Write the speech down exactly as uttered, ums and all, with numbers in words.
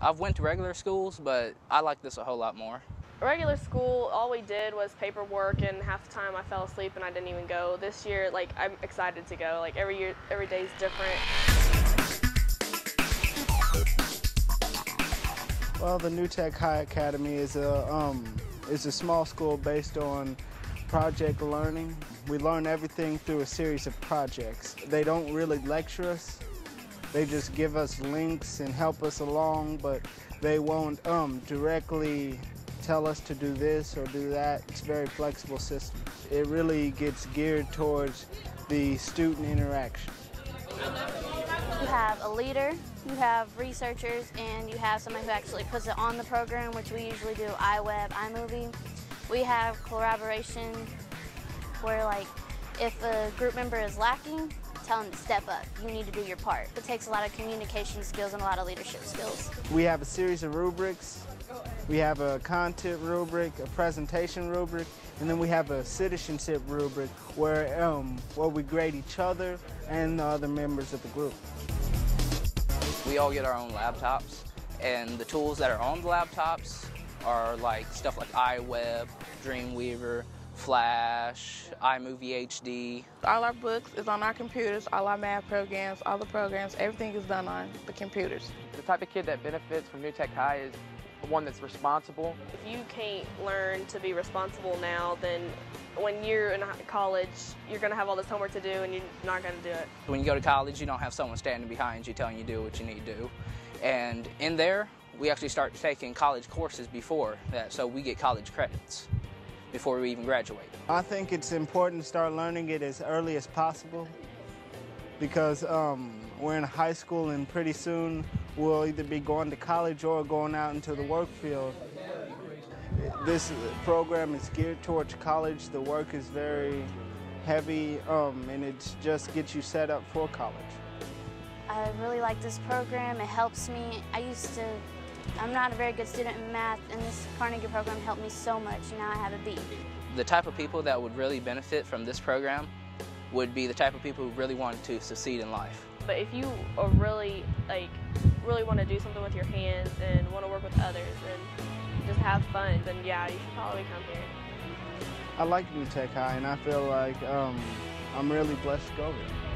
I've went to regular schools, but I like this a whole lot more. Regular school, all we did was paperwork, and half the time I fell asleep and I didn't even go. This year, like, I'm excited to go. Like, every year, every day's different. Well, the New Tech High Academy is a um, is a small school based on project learning. We learn everything through a series of projects. They don't really lecture us. They just give us links and help us along, but they won't um, directly tell us to do this or do that. It's a very flexible system. It really gets geared towards the student interaction. You have a leader, you have researchers, and you have someone who actually puts it on the program, which we usually do iWeb, iMovie. We have collaboration, where like if a group member is lacking, tell them to step up. You need to do your part. It takes a lot of communication skills and a lot of leadership skills. We have a series of rubrics. We have a content rubric, a presentation rubric, and then we have a citizenship rubric where, um, where we grade each other and the other members of the group. We all get our own laptops, and the tools that are on the laptops are like stuff like iWeb, Dreamweaver, Flash, iMovie H D. All our books is on our computers, all our math programs, all the programs, everything is done on the computers. The type of kid that benefits from New Tech High is one that's responsible. If you can't learn to be responsible now, then when you're in college, you're going to have all this homework to do and you're not going to do it. When you go to college, you don't have someone standing behind you telling you to do what you need to do. And in there, we actually start taking college courses before that, so we get college credits before we even graduate. I think it's important to start learning it as early as possible, because um, we're in high school and pretty soon we'll either be going to college or going out into the work field. This program is geared towards college. The work is very heavy, um, and it just gets you set up for college. I really like this program. It helps me. I used to I'm not a very good student in math, and this Carnegie program helped me so much, and now I have a B. The type of people that would really benefit from this program would be the type of people who really want to succeed in life. But if you are really, like, really want to do something with your hands and want to work with others and just have fun, then yeah, you should probably come here. I like New Tech High, and I feel like um, I'm really blessed to go here.